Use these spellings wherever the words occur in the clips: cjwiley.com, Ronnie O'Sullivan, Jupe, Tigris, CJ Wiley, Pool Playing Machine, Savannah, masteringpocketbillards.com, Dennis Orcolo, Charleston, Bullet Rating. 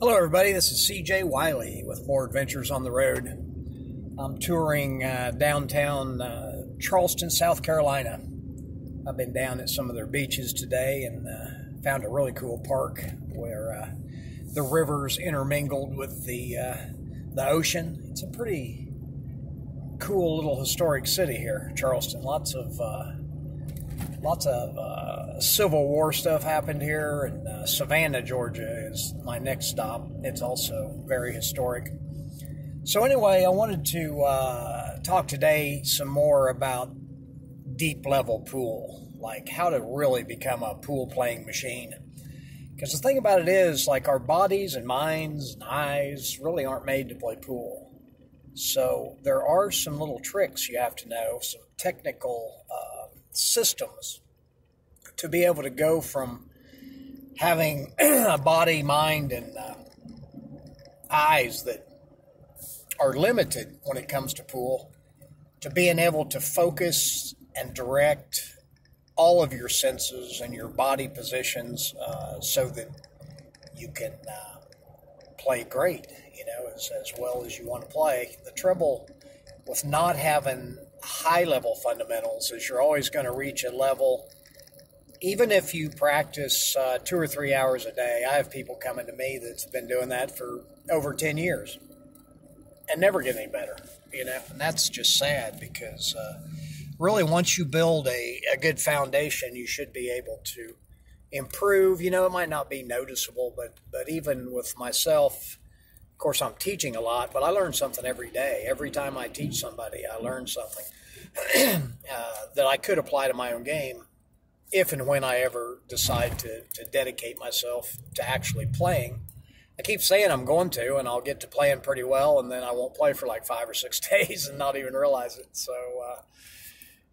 Hello everybody, this is CJ Wiley with more adventures on the road. I'm touring downtown Charleston, South Carolina. I've been down at some of their beaches today and found a really cool park where the rivers intermingled with the ocean. It's a pretty cool little historic city here, Charleston. Lots of Civil War stuff happened here, and Savannah, Georgia is my next stop. It's also very historic. So anyway, I wanted to talk today some more about deep level pool, like how to really become a pool playing machine. Because the thing about it is, like, our bodies and minds and eyes really aren't made to play pool. So there are some little tricks you have to know, some technical systems to be able to go from having a body, mind, and eyes that are limited when it comes to pool to being able to focus and direct all of your senses and your body positions so that you can play great, you know, as well as you want to play. The trouble with not having high-level fundamentals is you're always going to reach a level, even if you practice 2 or 3 hours a day. I have people coming to me that's been doing that for over 10 years and never get any better, you know, and that's just sad because really once you build a good foundation, you should be able to improve. You know, it might not be noticeable, but even with myself, of course, I'm teaching a lot, but I learn something every day. Every time I teach somebody, I learn something that I could apply to my own game if and when I ever decide to dedicate myself to actually playing. I keep saying I'm going to, and I'll get to playing pretty well, and then I won't play for like 5 or 6 days and not even realize it. So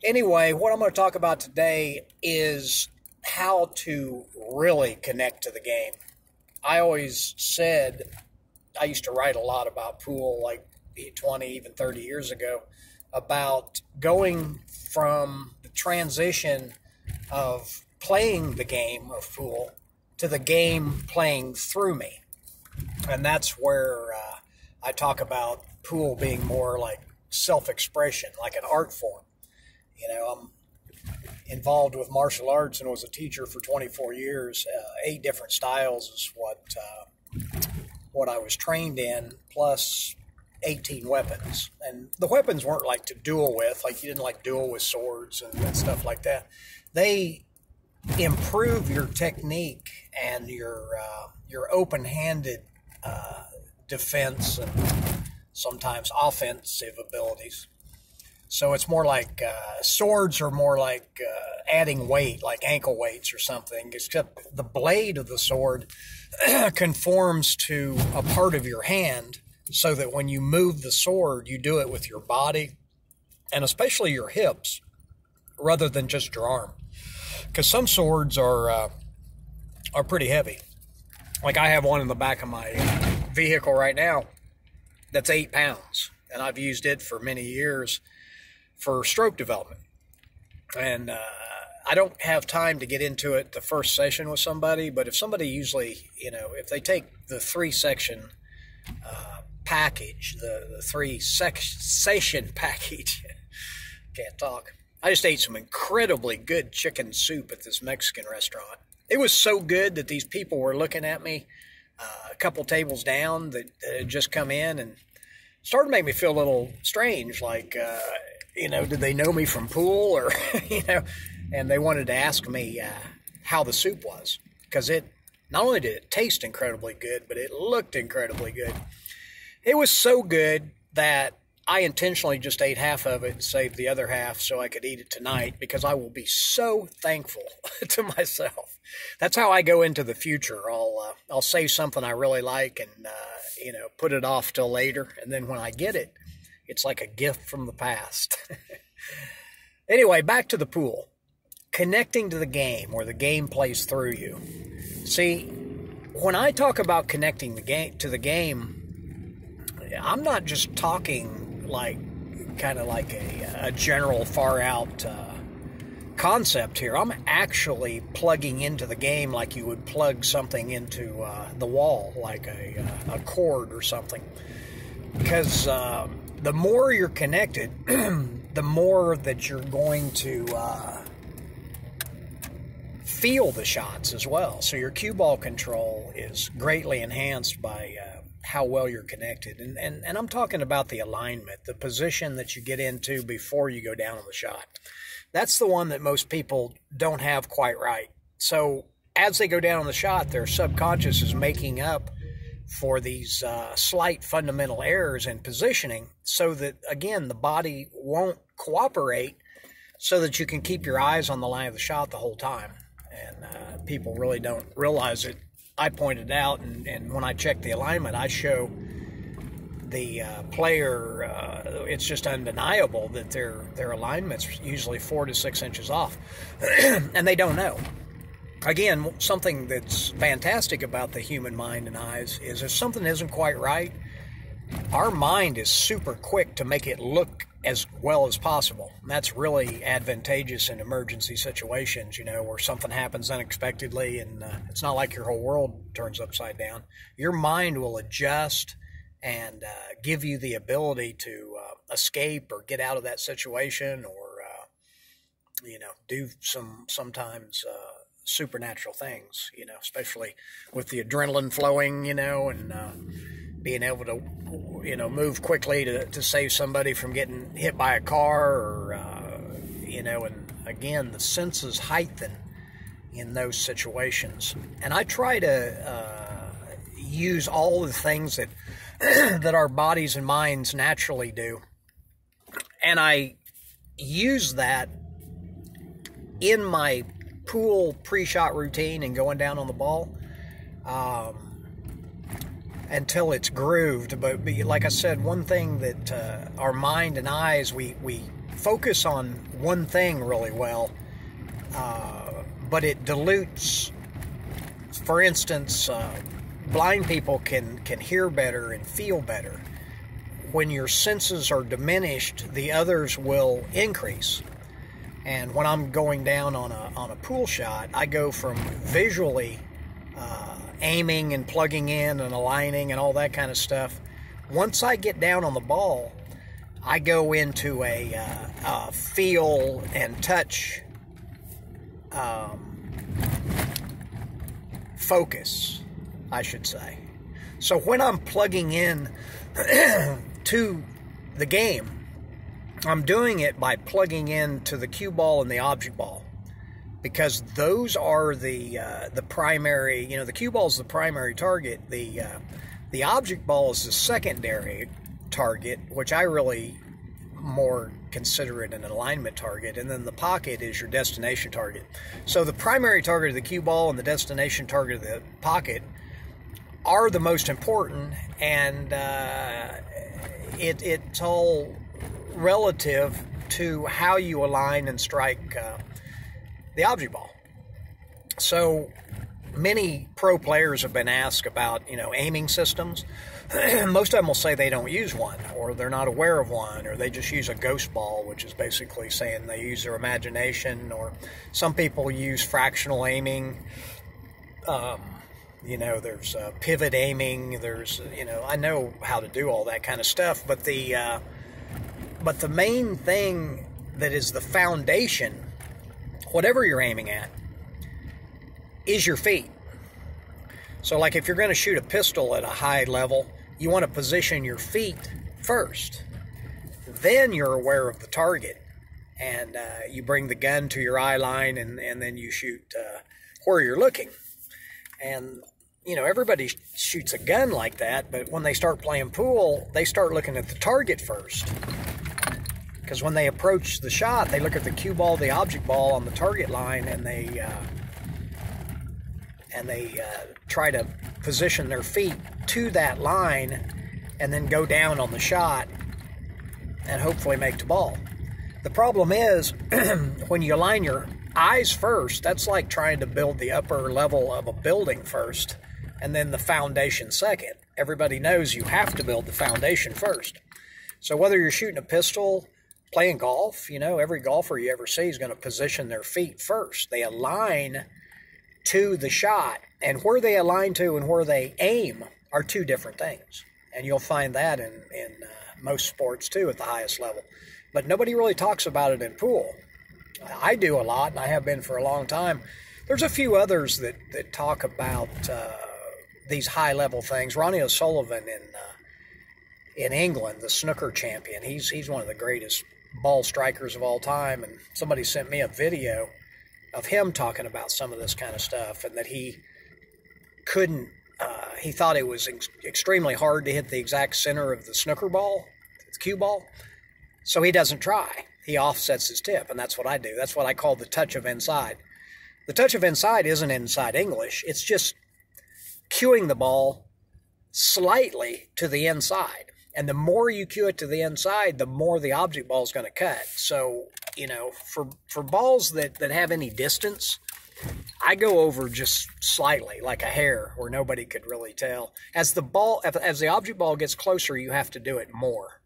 anyway, what I'm going to talk about today is how to really connect to the game. I always said, I used to write a lot about pool, like 20, even 30 years ago, about going from the transition of playing the game of pool to the game playing through me. And that's where I talk about pool being more like self-expression, like an art form. You know, I'm involved with martial arts and was a teacher for 24 years. 8 different styles is what I was trained in, plus 18 weapons. And the weapons weren't like to duel with, like you didn't like duel with swords and stuff like that. They improve your technique and your open-handed defense and sometimes offensive abilities. So it's more like swords are more like adding weight, like ankle weights or something, except the blade of the sword conforms to a part of your hand so that when you move the sword, you do it with your body and especially your hips rather than just your arm. Because some swords are pretty heavy. Like I have one in the back of my vehicle right now that's 8 pounds, and I've used it for many years for stroke development. And I don't have time to get into it the first session with somebody, but if somebody usually, you know, if they take the 3-section package, the 3-session package, can't talk. I just ate some incredibly good chicken soup at this Mexican restaurant. It was so good that these people were looking at me a couple tables down that had just come in and started to make me feel a little strange, like, you know, did they know me from pool or, you know, and they wanted to ask me how the soup was, because it, not only did it taste incredibly good, but it looked incredibly good. It was so good that I intentionally just ate half of it and saved the other half so I could eat it tonight, because I will be so thankful to myself. That's how I go into the future. I'll save something I really like and, you know, put it off till later, and then when I get it, it's like a gift from the past. Anyway, back to the pool. Connecting to the game, where the game plays through you. See, when I talk about connecting to the game, I'm not just talking like kind of like a general far out concept here. I'm actually plugging into the game like you would plug something into the wall, like a cord or something. Because the more you're connected, the more that you're going to feel the shots as well. So your cue ball control is greatly enhanced by how well you're connected. And I'm talking about the alignment, the position that you get into before you go down on the shot. That's the one that most people don't have quite right. So as they go down on the shot, their subconscious is making up for these slight fundamental errors in positioning so that, again, the body won't cooperate so that you can keep your eyes on the line of the shot the whole time. And people really don't realize it. I pointed out, and when I check the alignment, I show the player, it's just undeniable that their alignment's usually 4 to 6 inches off, and they don't know. Again, something that's fantastic about the human mind and eyes is if something isn't quite right, our mind is super quick to make it look as well as possible. And that's really advantageous in emergency situations, you know, where something happens unexpectedly and it's not like your whole world turns upside down. Your mind will adjust and give you the ability to escape or get out of that situation or, you know, do sometimes supernatural things, you know, especially with the adrenaline flowing, you know, and being able to, you know, move quickly to save somebody from getting hit by a car or, you know, and again, the senses heighten in those situations. And I try to use all the things that, that our bodies and minds naturally do. And I use that in my pool pre-shot routine and going down on the ball. Until it's grooved, but like I said, one thing that our mind and eyes, we focus on one thing really well, but it dilutes. For instance, blind people can hear better and feel better. When your senses are diminished, the others will increase. And when I'm going down on a pool shot, I go from visually aiming and plugging in and aligning and all that kind of stuff. Once I get down on the ball, I go into a feel and touch focus, I should say. So when I'm plugging in to the game, I'm doing it by plugging in to the cue ball and the object ball, because those are the primary, you know, the cue ball is the primary target. The object ball is the secondary target, which I really more consider it an alignment target. And then the pocket is your destination target. So the primary target of the cue ball and the destination target of the pocket are the most important. And it's all relative to how you align and strike the object ball. So many pro players have been asked about, you know, aiming systems. Most of them will say they don't use one, or they're not aware of one, or they just use a ghost ball, which is basically saying they use their imagination, or some people use fractional aiming. You know, there's pivot aiming. There's, you know, I know how to do all that kind of stuff, but the main thing that is the foundation, whatever you're aiming at, is your feet. So like if you're going to shoot a pistol at a high level, you want to position your feet first. Then you're aware of the target, and you bring the gun to your eye line, and then you shoot where you're looking. And, you know, everybody shoots a gun like that, but when they start playing pool, they start looking at the target first. Because when they approach the shot, they look at the cue ball, the object ball on the target line, and they try to position their feet to that line and then go down on the shot and hopefully make the ball. The problem is when you align your eyes first, that's like trying to build the upper level of a building first and then the foundation second. Everybody knows you have to build the foundation first. So whether you're shooting a pistol, playing golf, you know, every golfer you ever see is going to position their feet first. They align to the shot, and where they align to and where they aim are two different things. And you'll find that in most sports, too, at the highest level. But nobody really talks about it in pool. I do a lot, and I have been for a long time. There's a few others that talk about these high-level things. Ronnie O'Sullivan in England, the snooker champion, he's one of the greatest ball strikers of all time, and somebody sent me a video of him talking about some of this kind of stuff, and that he couldn't, he thought it was extremely hard to hit the exact center of the snooker ball, the cue ball, so he doesn't try. He offsets his tip, and that's what I do. That's what I call the touch of inside. The touch of inside isn't inside English. It's just cueing the ball slightly to the inside. And the more you cue it to the inside, the more the object ball is going to cut. So, you know, for balls that have any distance, I go over just slightly, like a hair, where nobody could really tell. As the object ball gets closer, you have to do it more.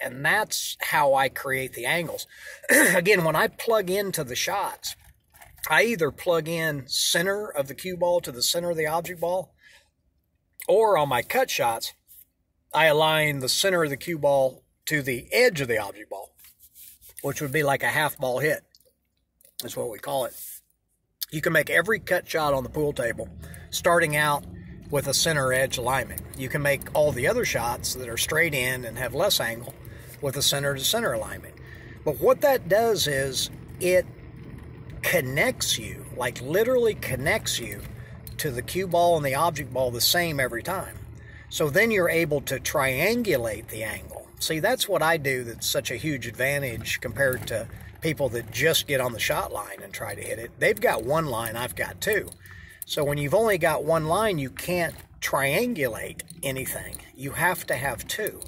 And that's how I create the angles. Again, when I plug into the shots, I either plug in center of the cue ball to the center of the object ball, or on my cut shots, I align the center of the cue ball to the edge of the object ball, which would be like a half ball hit. That's what we call it. You can make every cut shot on the pool table starting out with a center edge alignment. You can make all the other shots that are straight in and have less angle with a center-to-center alignment. But what that does is it connects you, like literally connects you to the cue ball and the object ball the same every time. So then you're able to triangulate the angle. See, that's what I do that's such a huge advantage compared to people that just get on the shot line and try to hit it. They've got one line, I've got two. So when you've only got one line, you can't triangulate anything. You have to have two.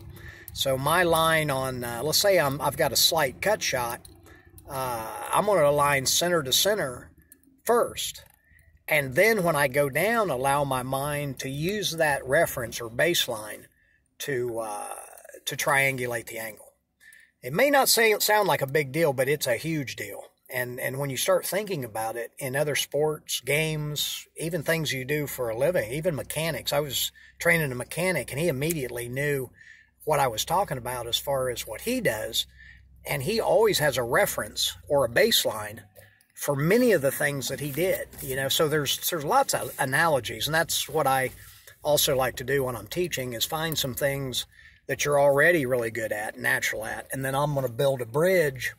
So my line on, let's say I've got a slight cut shot, I'm going to align center to center first. And then when I go down, allow my mind to use that reference or baseline to triangulate the angle. It may not sound like a big deal, but it's a huge deal. And when you start thinking about it in other sports, games, even things you do for a living, even mechanics. I was training a mechanic, and he immediately knew what I was talking about as far as what he does. And he always has a reference or a baseline for many of the things that he did, you know, so there's lots of analogies, and that's what I also like to do when I'm teaching, is find some things that you're already really good at, natural at, and then I'm going to build a bridge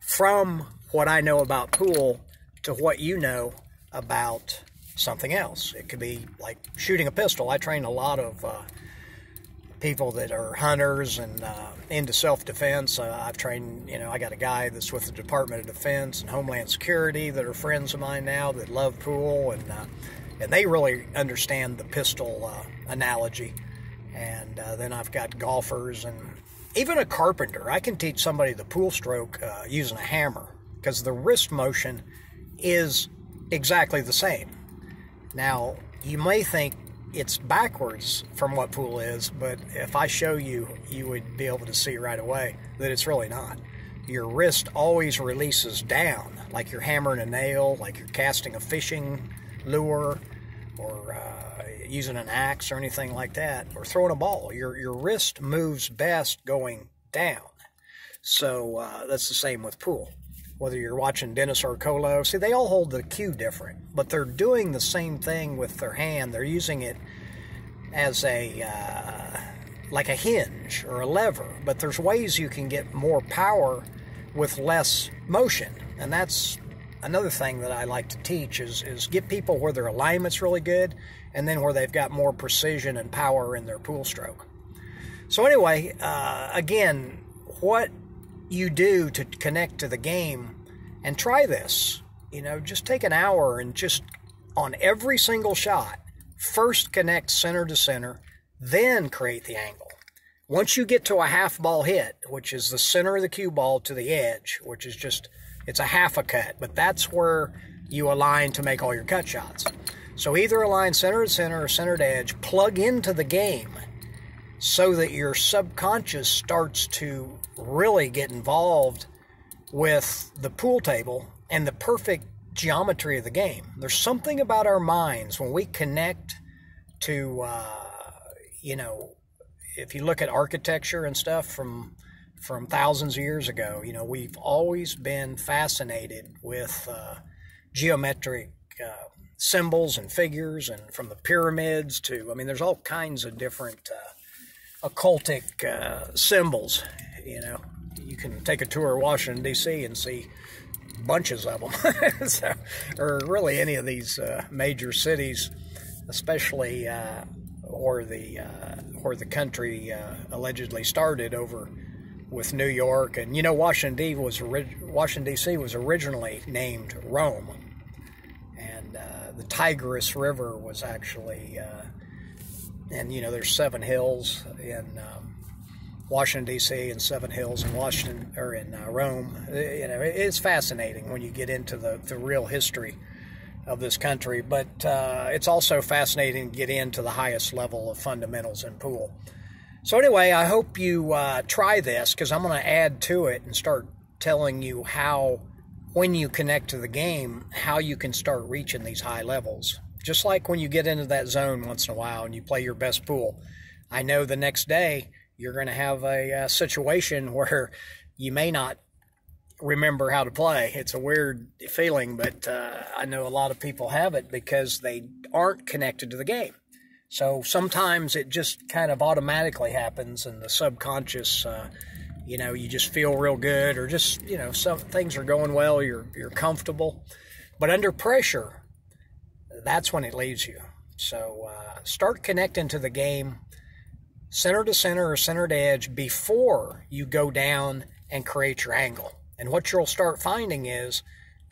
from what I know about pool to what you know about something else. It could be like shooting a pistol. I train a lot of people that are hunters and into self-defense. I've trained, you know, I got a guy that's with the Department of Defense and Homeland Security that are friends of mine now that love pool, and they really understand the pistol analogy. And then I've got golfers and even a carpenter. I can teach somebody the pool stroke using a hammer, because the wrist motion is exactly the same. Now, you may think it's backwards from what pool is, but if I show you, you would be able to see right away that it's really not. Your wrist always releases down, like you're hammering a nail, like you're casting a fishing lure, or using an axe or anything like that, or throwing a ball. Your wrist moves best going down. So that's the same with pool. Whether you're watching Dennis Orcolo, see, they all hold the cue different, but they're doing the same thing with their hand. They're using it as a, like a hinge or a lever, but there's ways you can get more power with less motion. And that's another thing that I like to teach is get people where their alignment's really good, and then where they've got more precision and power in their pool stroke. So anyway, again, what you do to connect to the game, and try this, you know, just take an hour and just on every single shot, first connect center to center, then create the angle. Once you get to a half ball hit, which is the center of the cue ball to the edge, which is just, it's a half a cut, but that's where you align to make all your cut shots. So either align center to center or center to edge, plug into the game, so that your subconscious starts to really get involved with the pool table and the perfect geometry of the game. There's something about our minds when we connect to, you know, if you look at architecture and stuff from thousands of years ago, you know, we've always been fascinated with geometric symbols and figures, and from the pyramids to, I mean, there's all kinds of different occultic symbols. You know, you can take a tour of Washington, D.C. and see bunches of them, so, or really any of these major cities, especially or the country allegedly started over with New York. And you know, Washington D.C. was originally named Rome, and the Tigris River was actually, and you know, there's 7 hills in Washington D.C. and 7 hills in Washington or in Rome. You know, it's fascinating when you get into the real history of this country, but it's also fascinating to get into the highest level of fundamentals in pool. So anyway, I hope you try this, because I'm going to add to it and start telling you how, when you connect to the game, how you can start reaching these high levels. Just like when you get into that zone once in a while and you play your best pool, I know the next day you're going to have a situation where you may not remember how to play. It's a weird feeling, but I know a lot of people have it because they aren't connected to the game. So sometimes it just kind of automatically happens, and the subconscious, you know, you just feel real good, or just, you know, some things are going well, you're comfortable. But under pressure, that's when it leaves you. So start connecting to the game, center to center or center to edge, before you go down and create your angle. And what you'll start finding is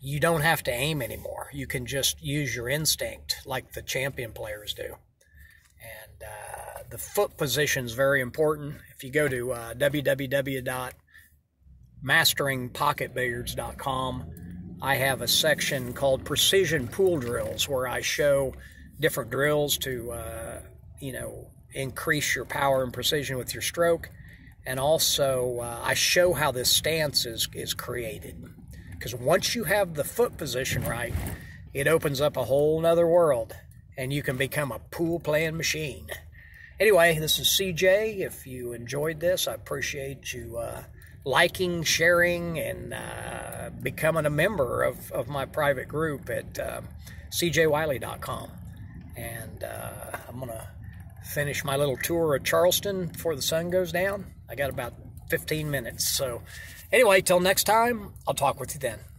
you don't have to aim anymore. You can just use your instinct like the champion players do. And the foot position is very important. If you go to www.masteringpocketbillards.com, I have a section called Precision Pool Drills, where I show different drills to, you know, increase your power and precision with your stroke. And also, I show how this stance is created. Because once you have the foot position right, it opens up a whole nother world, and you can become a pool-playing machine. Anyway, this is CJ. If you enjoyed this, I appreciate you liking, sharing, and becoming a member of my private group at cjwiley.com. And I'm going to finish my little tour of Charleston before the sun goes down. I got about 15 minutes. So anyway, till next time, I'll talk with you then.